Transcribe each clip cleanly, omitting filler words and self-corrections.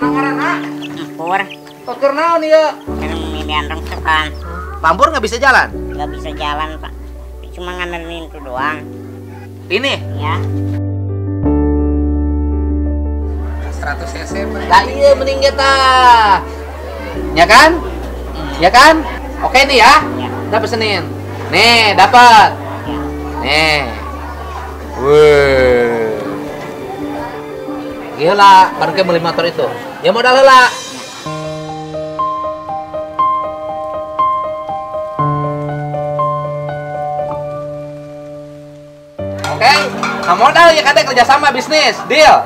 Empur. Empur naon ya? Minyan rengsekan. Pambur nggak bisa jalan? Nggak bisa jalan, Pak. Cuma ngandelin itu doang. Ini? Ya. 100 cc. Lah iya mending kita. Ya kan? Ya kan? Oke nih ya. Kita pesenin. Nih, dapat. Nih. Wih. Iyalah, baru ke beli motor itu. Ya modal heula. Oke, nah modal ya katanya kerjasama bisnis, deal.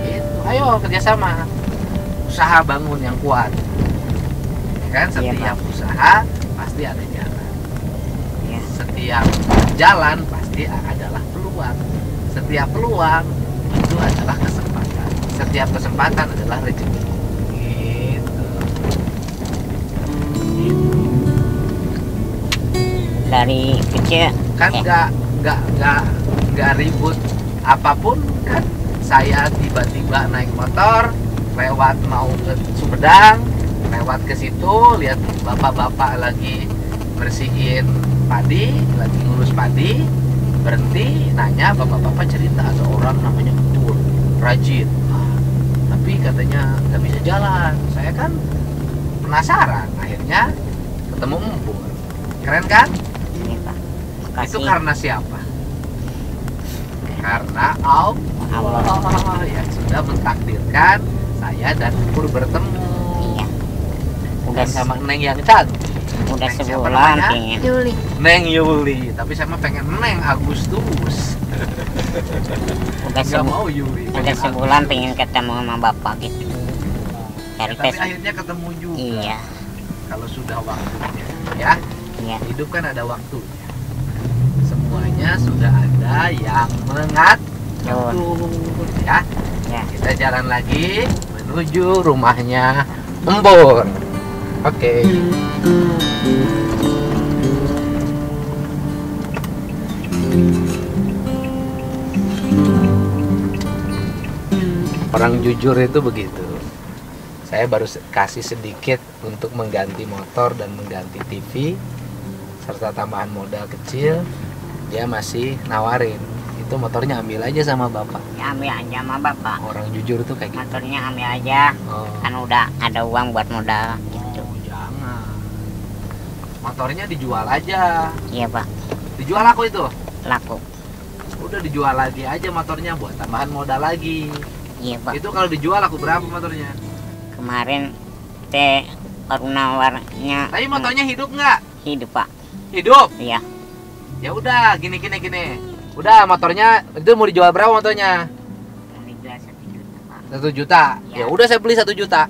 Gitu, ayo kerjasama. Usaha bangun yang kuat, ya kan? Setiap usaha pasti ada jalan. Ya. Setiap jalan pasti adalah peluang. Setiap peluang itu adalah kesempatan. Setiap kesempatan adalah rezeki. Gitu. Dari kecil kan nggak ribut apapun kan? Saya tiba-tiba naik motor. Lewat mau ke Sumedang, lewat ke situ lihat bapak-bapak lagi bersihin padi, lagi ngurus padi, berhenti nanya, bapak-bapak cerita ada orang namanya Betul rajin, tapi katanya nggak bisa jalan. Saya kan penasaran, akhirnya ketemu Empur. Keren kan? Iya, Pak. Itu karena siapa? Karena Allah yang sudah mentakdirkan saya dan Empur bertemu. Iya. Udah sama Neng yang cantik. Udah sebulan pengen. Yuli. Neng Yuli, tapi sama pengen Neng Agustus. Udah mau Yuli. Udah sebulan pengen ketemu sama bapak gitu. Ya, tapi akhirnya ketemu juga. Iya. Kalau sudah waktunya, ya. Iya. Hidup kan ada waktunya. Semuanya sudah ada yang mengatur, ya. Ya. Kita jalan lagi menuju rumahnya Empur. Oke. Orang jujur itu begitu. Saya baru kasih sedikit untuk mengganti motor dan mengganti TV serta tambahan modal kecil. Dia masih nawarin. Itu motornya ambil aja sama bapak. Ya, ambil aja sama bapak. Orang jujur tuh kayak gitu. Motornya ambil aja. Oh. Kan udah ada uang buat modal gitu. Oh, jangan. Motornya dijual aja. Iya, Pak. Dijual laku itu? Laku. Udah dijual lagi aja motornya buat tambahan modal lagi. Iya, Pak. Itu kalau dijual laku berapa motornya? Kemarin teh baru nawarnya. Tapi motornya hidup nggak? Hidup, Pak. Hidup? Iya. Ya udah, gini. Udah motornya itu mau dijual berapa motornya? Mau dijual 1 juta. 1 juta. Ya udah saya beli 1 juta.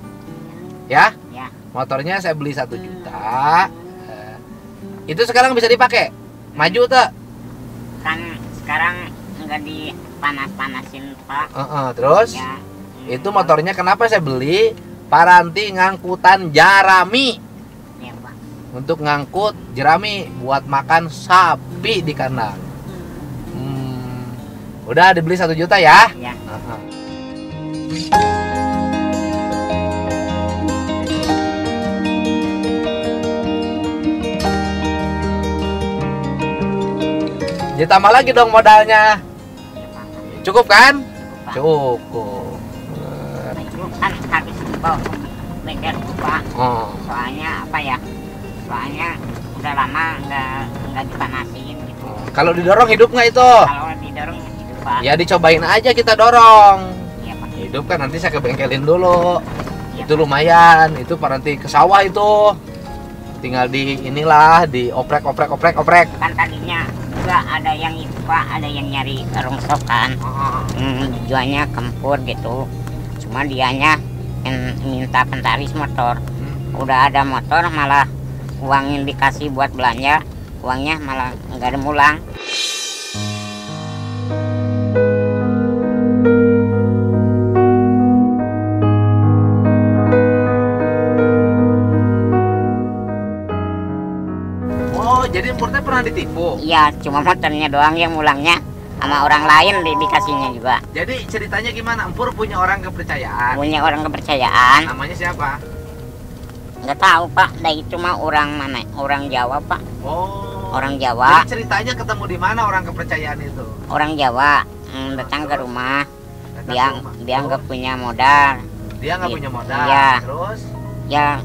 Ya? Ya. Motornya saya beli 1 juta. Itu sekarang bisa dipakai? Maju tuh? Kan sekarang nggak dipanas-panasin, Pak. Terus? Ya. Itu motornya kenapa saya beli? Paranti ngangkutan jerami. Ya, Pak. Untuk ngangkut jerami buat makan sapi di kandang. Udah dibeli 1 juta ya? Iya. Ditambah lagi dong modalnya. Cukup kan? Cukup. Kan habis bawa mikir buka. Soalnya apa ya? Soalnya udah lama nggak dipanasin gitu. Kalau didorong hidup nggak itu? Kalau didorong Pak. Ya dicobain aja kita dorong. Iya, Pak. Hidup kan nanti saya kebengkelin dulu. Iya, itu lumayan. Itu nanti ke sawah itu tinggal di inilah dioprek. Kan tadinya juga ada yang itu, Pak, ada yang nyari rongsokan. Jualnya Empur gitu. Cuma dianya minta pentaris motor. Udah ada motor malah uangin dikasih buat belanja, uangnya malah nggak ada mulang. Jadi Mpurnya pernah ditipu? Iya, cuma motornya doang yang mulangnya sama orang lain dikasihnya juga. Jadi ceritanya gimana? Mpur punya orang kepercayaan? Punya orang kepercayaan. Namanya siapa? Nggak tahu Pak, dari cuma orang mana? Orang Jawa Pak. Oh. Orang Jawa. Jadi ceritanya ketemu di mana orang kepercayaan itu? Orang Jawa datang ke rumah. Dia nggak punya modal. Dia nggak punya modal. Ya. Terus? Ya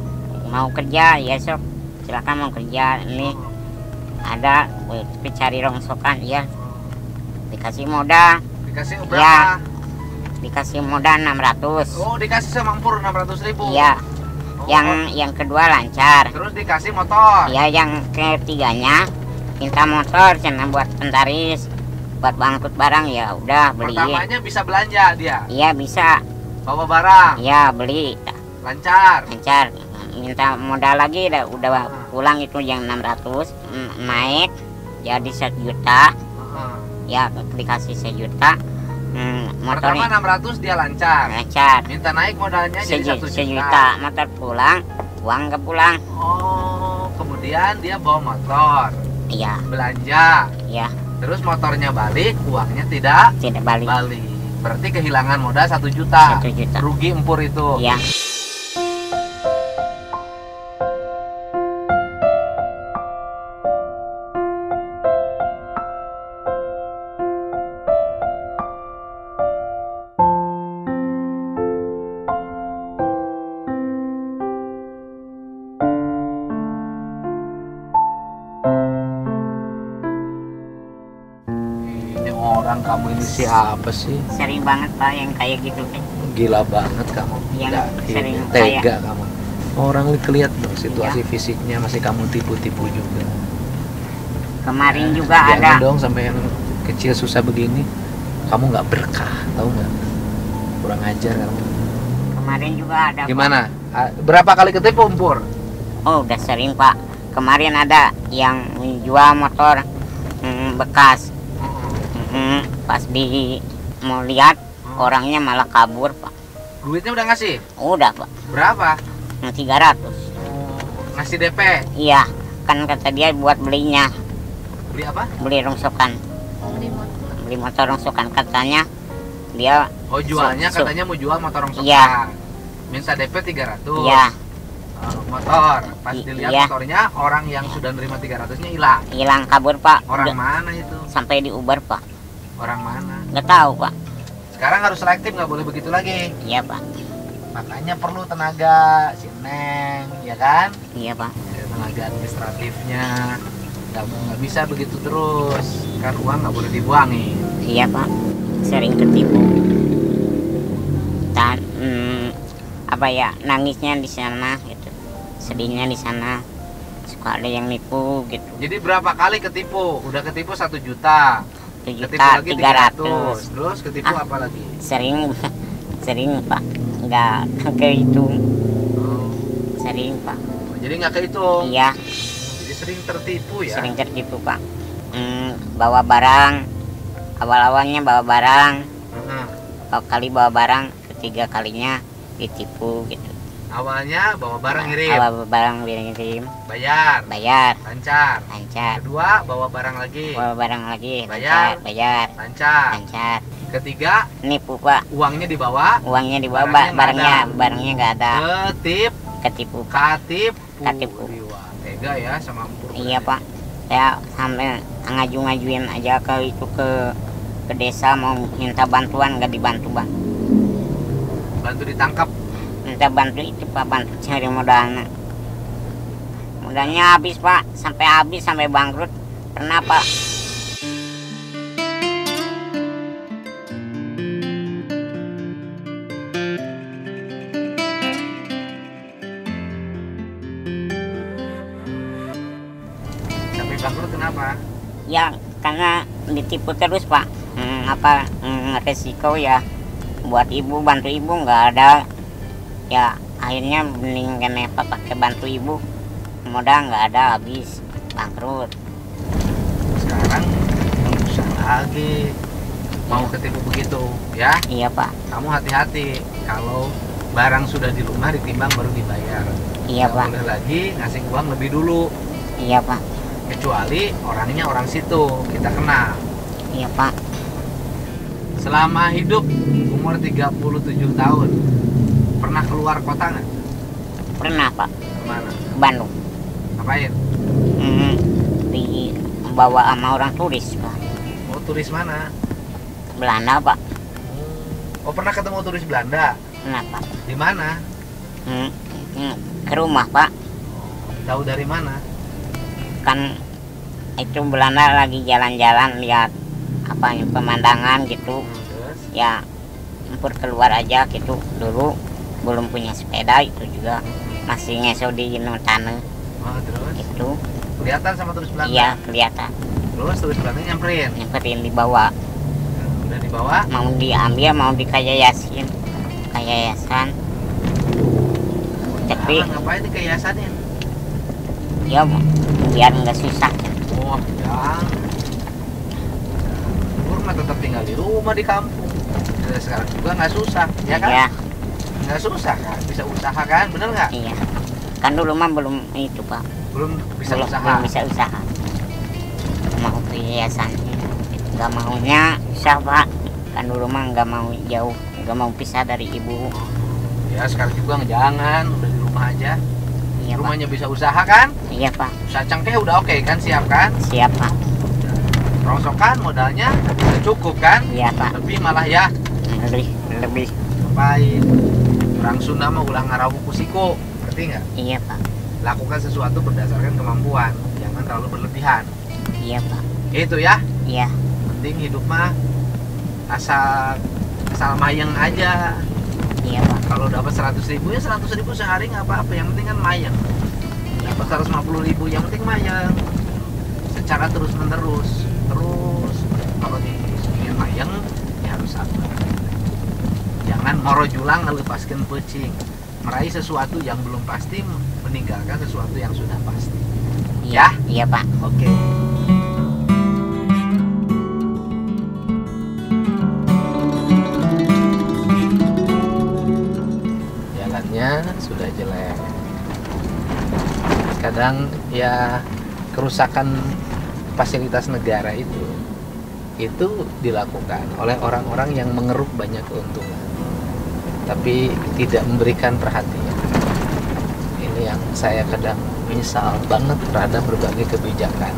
mau kerja ya sob, silakan mau kerja ini. Ada cari rongsokan ya. Dikasih modal. Dikasih berapa? Ya, dikasih modal 600. Oh, dikasih sama Mpur 600.000. Iya. Oh. Yang kedua lancar. Terus dikasih motor. Iya, yang ketiganya minta motor karena buat pentaris, buat bangkut barang ya udah beli. Pertamanya bisa belanja dia. Iya, bisa. Bawa barang. Iya, beli. Lancar. Lancar. Minta modal lagi udah pulang itu yang 600 naik jadi 1 juta. Ya dikasih 1 juta. Motornya 600 dia lancar. Minta naik modalnya jadi 1 juta. Motor pulang, uang ke pulang. Oh, kemudian dia bawa motor. Iya. Belanja. Iya. Terus motornya balik, uangnya tidak balik. Berarti kehilangan modal 1 juta. 1 juta. Rugi Mpur itu. Iya. Orang kamu ini siapa sih? Sering banget Pak yang kayak gitu kan. Gila banget kamu. Yang sering tega kamu. Orang kelihatan dong situasi fisiknya masih kamu tipu-tipu juga. Kemarin juga ada. Jangan dong sampai yang kecil susah begini. Kamu nggak berkah, tahu nggak? Kurang ajar kamu. Kemarin juga ada. Gimana? Berapa kali ketipu Mpur? Oh, udah sering Pak. Kemarin ada yang menjual motor bekas. Pas di mau lihat orangnya malah kabur Pak. Duitnya udah ngasih? Udah Pak. Berapa? 300. Ngasih DP? Iya, kan kata dia buat belinya. Beli apa? Beli rongsokan. Beli motor rongsokan katanya dia. Oh, jualnya katanya mau jual motor rongsokan. Iya. Minta DP 300. Iya. Motor pas dilihat motornya orang yang sudah nerima 300-nya hilang kabur Pak. Orang mana itu? Sampai diuber Pak. Orang mana? Nggak tahu Pak. Sekarang harus selektif, nggak boleh begitu lagi. Iya Pak. Makanya perlu tenaga si Neng, ya kan? Iya Pak. Tenaga administratifnya nggak bisa begitu terus. Kan uang nggak boleh dibuangin. Iya Pak. Sering ketipu. Dan nangisnya di sana gitu. Sedihnya di sana. Suka ada yang nipu gitu. Jadi berapa kali ketipu? Udah ketipu 1 juta. 1 juta 300. Terus ketipu apa lagi? Sering Pak, nggak kehitung. Sering Pak. Jadi nggak kehitung? Iya. Jadi sering tertipu ya? Sering tertipu Pak. Bawa barang, awal-awalnya bawa barang. Bawa barang, ketiga kalinya ditipu gitu. Awalnya bawa barang ngirim. Bawa barang ngirim. Bayar. Lancar. Kedua bawa barang lagi. Bayar. Lancar. Ketiga nipu Pak. Uangnya dibawa. Barangnya nggak ada. Ketipu. Tega ya sama Mpur. Iya Pak. Saya sampai ngaju-ngajuin aja ke desa mau minta bantuan nggak dibantu Pak. Bantu ditangkap. Minta bantu itu Pak, bantu cari modalnya. Modalnya habis Pak, sampai bangkrut. Kenapa? Sampai bangkrut kenapa? Ya karena ditipu terus Pak. Resiko ya buat ibu, bantu ibu nggak ada. Ya akhirnya mending kenapa pakai bantu ibu, modal nggak ada, habis bangkrut. Sekarang susah lagi mau ketipu begitu ya? Iya Pak. Kamu hati-hati, kalau barang sudah di rumah ditimbang baru dibayar. Iya Pak. Boleh lagi ngasih uang lebih dulu. Iya Pak. kecuali orangnya orang situ kita kenal. Iya Pak. Selama hidup umur 37 tahun pernah keluar kota nggak? Pernah Pak. Kemana? Ke Bandung. Ngapain? Dibawa sama orang turis Pak. Oh, turis mana? Belanda Pak. Oh, pernah ketemu turis Belanda? Pernah Pak. Di mana? Ke rumah Pak. Tahu dari mana? Kan itu Belanda lagi jalan-jalan lihat apa pemandangan gitu. Ya impor keluar aja gitu. Dulu belum punya sepeda, itu juga masih ngeso di tanah. Oh, terus itu kelihatan sama turis Belanda. Iya, kelihatan. Terus turis Belanda nyamperin. Nyamperin dibawa. Udah dibawa? Mau diambil, mau dikayasin. Kayasan. Tapi ngapain dikayasanin? Ya, biar nggak susah. Oh, ya. Mah tetap tinggal di rumah di kampung. Nah, sekarang juga nggak susah, ya kan? Iya. Nggak susah kan? Bisa usaha kan? Bener nggak? Iya. Kan dulu mah belum itu Pak. Belum bisa usaha. Belum bisa usaha. Mau perhiasan nggak maunya susah Pak. Kan dulu mah nggak mau jauh, nggak mau pisah dari ibu. Ya sekarang juga jangan, udah di rumah aja. Iya, rumahnya Pak. Bisa usaha kan? Iya Pak. Usaha cengkeh udah oke kan? Siap kan? Siap Pak. Rongsokan modalnya cukup kan? Iya Pak. Lebih malah ya? Lebih. Baik. Orang Sunda mau ulah ngarawu kusiko, ngerti nggak? Iya Pak. Lakukan sesuatu berdasarkan kemampuan, jangan terlalu berlebihan. Iya Pak. Itu ya? Iya. Penting hidup mah asal mayang aja. Iya Pak. Kalau dapat 100.000 ya 100.000 sehari nggak apa-apa, yang penting kan mayang. Dapat 150.000 yang penting mayang. Secara terus menerus. Kalau ingin mayang ya harus sabar. Jangan moro julang ngelepaskan pecing. Meraih sesuatu yang belum pasti, meninggalkan sesuatu yang sudah pasti. Ya? Iya Pak. Oke. Jalannya sudah jelek. Kadang ya kerusakan fasilitas negara itu dilakukan oleh orang-orang yang mengeruk banyak keuntungan tapi tidak memberikan perhatian. Ini yang saya kadang menyesal banget terhadap berbagai kebijakan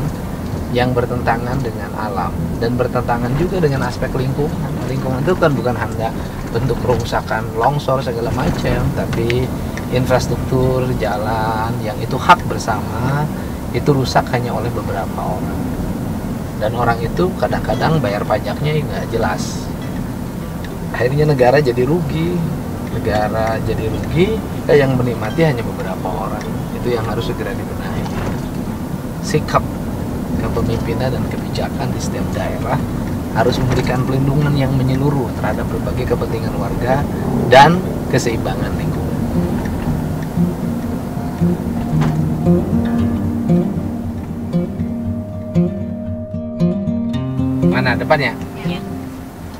yang bertentangan dengan alam dan bertentangan juga dengan aspek lingkungan itu kan bukan hanya bentuk kerusakan longsor segala macam, tapi infrastruktur jalan yang itu hak bersama itu rusak hanya oleh beberapa orang. Dan orang itu kadang-kadang bayar pajaknya nggak jelas. Akhirnya negara jadi rugi. Yang menikmati hanya beberapa orang. Itu yang harus segera dibenahi. Sikap kepemimpinan dan kebijakan di setiap daerah harus memberikan pelindungan yang menyeluruh terhadap berbagai kepentingan warga dan keseimbangan lingkungan. Mana depannya? Iya.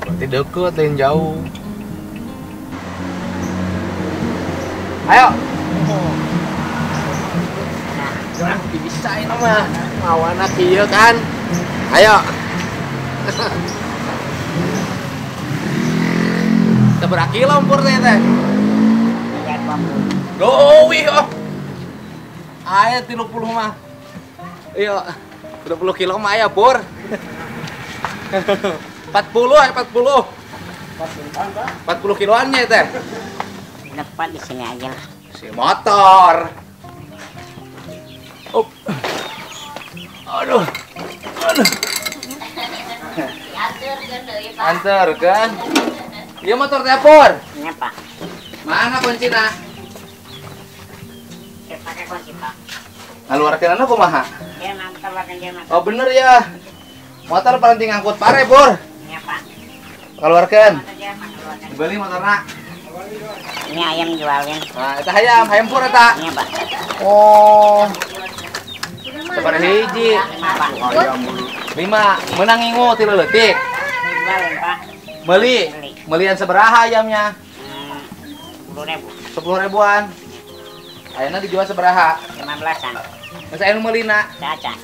Berarti deket, lain jauh. Ayo. Nah, dibisain mah. Mau anak iya kan? Ayo. Seberapa kilo umpur teh? 350. Dowih oh. Ayo 30 mah. Iya. 30 kilo mah ya, Pur. 40 kiloannya teh. Dapat di sini aja lah. Si motor. Up. Aduh. Antar kan? Iya motor telepon. Iya Pak. Mana kuncinya? Pakai kunci Pak. Ngaluarkeun anu kumaha? Dia nangkalakeun dia. Oh bener ya. Motor paling ngangkut pare, Pur. Iya, Pak. Keluarkan. Beli motorna. Ini ayam jualin. Nah, itu ayam Pur eta. Iya, Pak. Oh. Sabar hiji. Lima. Menang ingu 3 leutik. Jualin, Pak. Beli. Belian sabaraha ayamnya? 10.000. 10.000-an. Ayamnya dijual sabaraha? 15-an. Masa anu meulina? Sacan.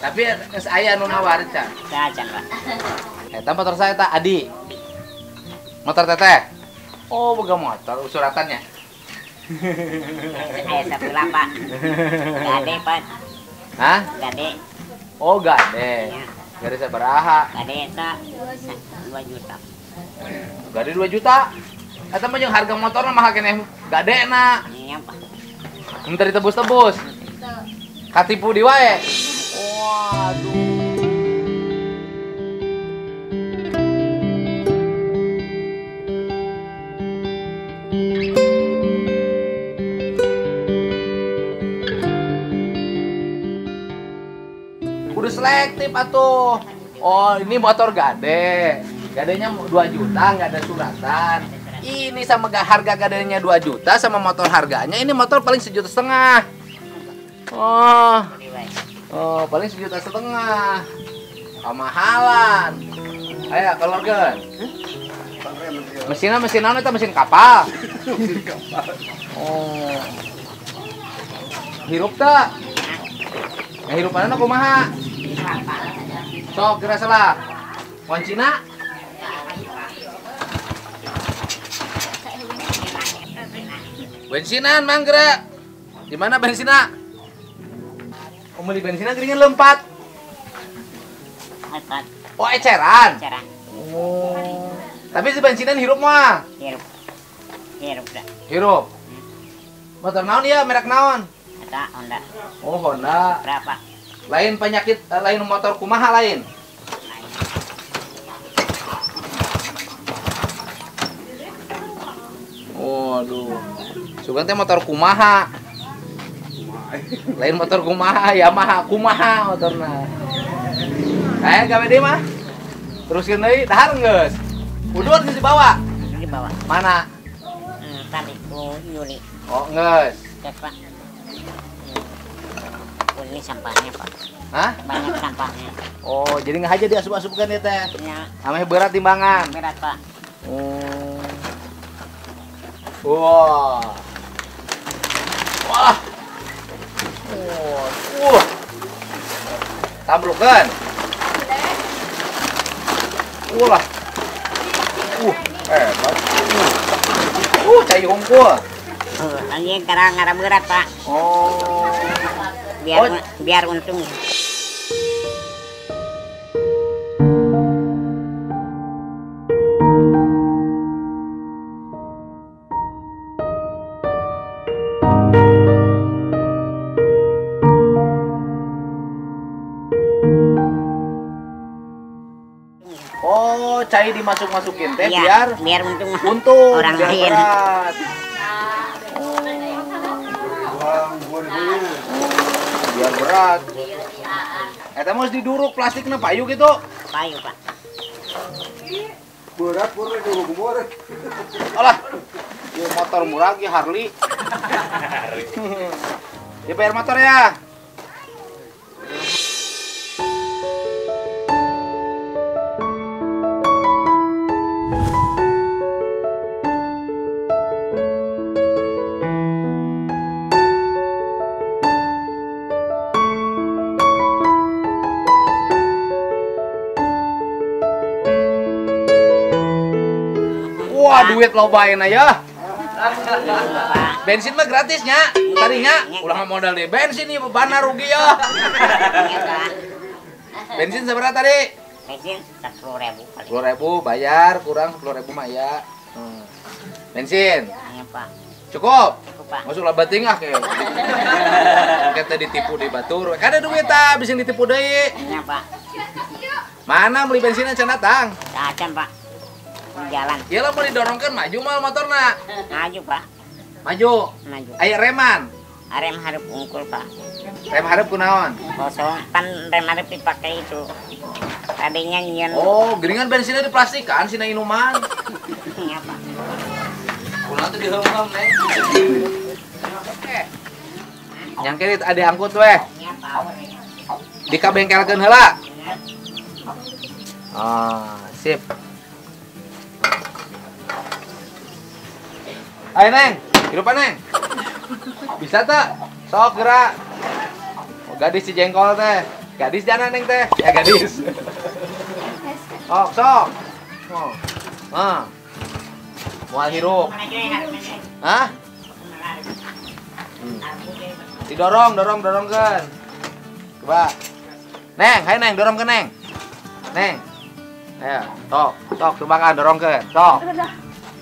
Tapi saya anu nawar can. Cacan lah. Eta motor saya tak Adi. Motor teteh. Oh, boga motor suratannya. Saya satu lapak. Gade pan. Hah? Gade. Oh gade. Gade sabaraha? Gade eta 2 juta. Gade 2 juta. Eta mah jeung harga motorna mah keneh gadena. Nyampa. Bentar ditebus-tebus. Katipu di wae. Waduh. Kudu selektif atuh. Oh, ini motor gade. Gadenya 2 juta, nggak ada suratan. Ini sama harga gadenya 2 juta sama motor harganya. Ini motor paling 1,5 juta. Oh, paling 1,5 juta. Kemahalan. Ayo, keluarkan. Mesin naon eta mesin kapal. Oh. Hirup ta? Hirup mana kumaha? Sok kira salah. Kuncina? Bensinan manggra. Di mana bensinna? Beli bensinnya geringan lempat. Lempat. Oh, eceran. Eceran. Oh. Tapi si bensinan hirup mah. Hirup. Hirup dah. Hirup. Motor naon ya, merek naon? Eta Honda. Oh, Honda. Berapa? Lain penyakit, lain motor kumaha lain. Waduh. Sugan teh motor kumaha? Lain motor kumaha, Yamaha kumaha motorna. Kayak gawe deui mah. Teruskeun deui dahar geus. Udut geus dibawa. Dibawa. Mana? Tadi ku Yuli. Oh, geus. Cek, Pak. Ini sampahnya, Pak. Hah? Banyak sampahnya. Oh, jadi ngahaja diasup-asupkeun ieu teh. Nya. Ameh berat timbangan. Berat, Pak. Oh. Wah. Wah. Tambrukan. Ulah. Hebat. Cai hongkul. Angin karang ngarang berat, Pak. Oh. Biar untung. Oh, cai dimasuk-masukin teh ya, biar untung orang lain. Biar berat. Eta mah diduruk plastikna payu gitu. Payu, Pak. Berat purna diduruk berat. Alah. Ieu motor murah ge Harley. Harley. Dibayar motor ya. Wah, duit lobain aja. Bensin mah gratisnya. Tadinya ulah modal deh bensin nih bebanna rugi ya. Bensin seberapa tadi? Bensin 10.000 kali. 10.000 bayar, kurang 10.000 mah ya. Bensin. Iya, Pak. Cukup. Masuk lah bating ah kayak. Kita ditipu di Batur. Kada duit tah, bisa ditipu deui. Iya, Pak. Mana beli bensinnya can datang? Can, Pak. Jalan. Iyalah mau didorongkan maju mal motorna. Maju, Pak. Maju. Aya reman. Rem hareup unggul, Pak. Rem hareup kunaon? Kosong. Pan rem hareup dipakai itu. Tadinya nyeun. Oh, geringan bensinnya diplastikan sina inuman. Iya, Pak. Kunaon teh diheum-heum, Neng? Oke. Nyangkeri ade angkut we. Iya, Pak. Dikabengkelkeun heula. Ah, sip. Ayo, Neng, hirupan, Neng. Bisa tak? Sok gerak. Oh, gadis si jengkol teh. Gadis jangan neng teh. Ya gadis. Oh, sok. Oh. Ah. Mual hirup. Hah? Didorong, dorongkeun. Coba. Neng, hayu neng, dorongkeun neng. Neng. Ayo, sok, sok coba kan dorongkeun. Sok.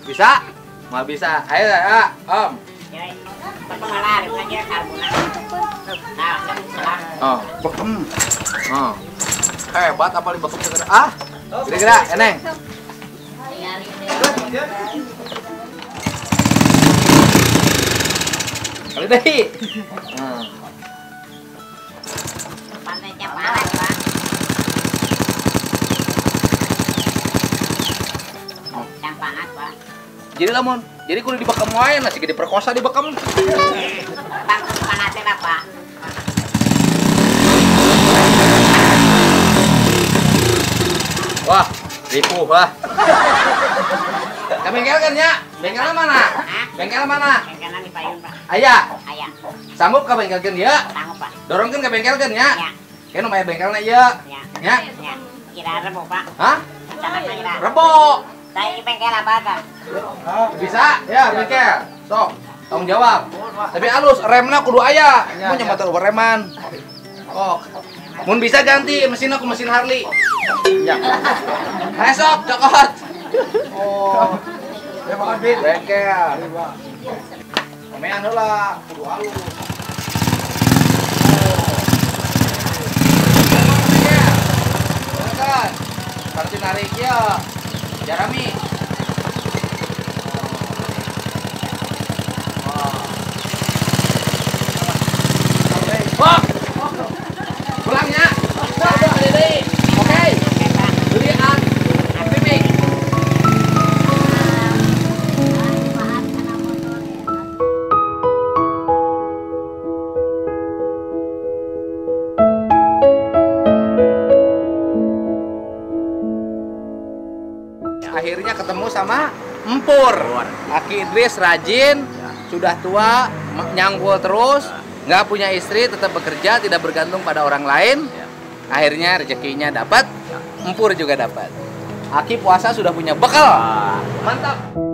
Bisa? Mau bisa. Ayo, ya, Om. Oh, bekem. Oh. Hebat apa li bekem segera? Ah. Segera, Neng. Kali deh. Nah. Pantai Jepara, Pak. Campaat, Pak. Jadi lamun, jadi kudu dibekem wae, masih gede perkosa dibekem. Bang, panate lah, Pak. Wah, ripuh, Pak. Ke bengkel kan ya? Bengkel mana? Bengkel mana? Bengkelan di payun, Pak. Ayah. Ayah. Sanggup ke bengkel kan ya? Sanggup, Pak. Dorongkeun ke bengkel kan ya? Iya. Kan nomor bengkelna ya. Iya. Ya. Kira rebo, Pak. Hah? Rebo. Dari bengkel apa, Kang? Bisa? Ya, bengkel. Sok, tanggung jawab. Tapi halus, remna kudu aya. Mun nya motor reman. Oh. Mun bisa ganti mesinna ku mesin Harley. Ya. Besok cokot. Oh. Ya makan bengkel. Komean heula, kudu halus. Kan. Sarti narik ya. Jarami. Wah. Pulangnya. Oke. Durian. Pimping. Akhirnya ketemu sama Empur. Aki Idris rajin, ya. Sudah tua, nyangkul terus, nggak punya istri, tetap bekerja, tidak bergantung pada orang lain. Ya. Akhirnya rezekinya dapat, ya. Empur juga dapat. Aki puasa sudah punya bekal. Mantap.